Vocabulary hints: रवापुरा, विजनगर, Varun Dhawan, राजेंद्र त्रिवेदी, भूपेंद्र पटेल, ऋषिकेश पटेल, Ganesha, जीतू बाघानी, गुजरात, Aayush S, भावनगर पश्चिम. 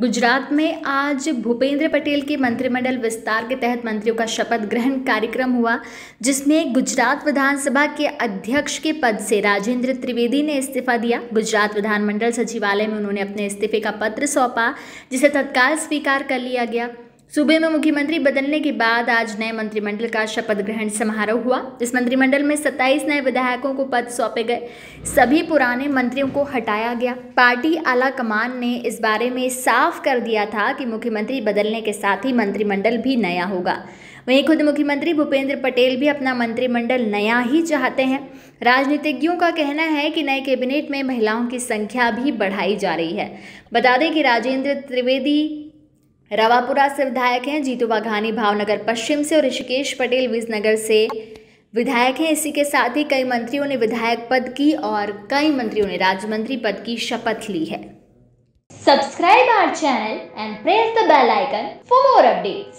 गुजरात में आज भूपेंद्र पटेल के मंत्रिमंडल विस्तार के तहत मंत्रियों का शपथ ग्रहण कार्यक्रम हुआ, जिसमें गुजरात विधानसभा के अध्यक्ष के पद से राजेंद्र त्रिवेदी ने इस्तीफा दिया। गुजरात विधानमंडल सचिवालय में उन्होंने अपने इस्तीफे का पत्र सौंपा, जिसे तत्काल स्वीकार कर लिया गया। सूबे में मुख्यमंत्री बदलने के बाद आज नए मंत्रिमंडल का शपथ ग्रहण समारोह हुआ। इस मंत्रिमंडल में 27 नए विधायकों को पद सौंपे गए। सभी पुराने मंत्रियों को हटाया गया। पार्टी आला कमान ने इस बारे में साफ कर दिया था कि मुख्यमंत्री बदलने के साथ ही मंत्रिमंडल भी नया होगा। वहीं खुद मुख्यमंत्री भूपेंद्र पटेल भी अपना मंत्रिमंडल नया ही चाहते हैं। राजनीतिज्ञों का कहना है कि नए कैबिनेट में महिलाओं की संख्या भी बढ़ाई जा रही है। बता दें कि राजेंद्र त्रिवेदी रवापुरा से विधायक हैं, जीतू बाघानी भावनगर पश्चिम से और ऋषिकेश पटेल विजनगर से विधायक हैं। इसी के साथ ही कई मंत्रियों ने विधायक पद की और कई मंत्रियों ने राज्य मंत्री पद की शपथ ली है। Subscribe our channel and press the bell icon for more updates.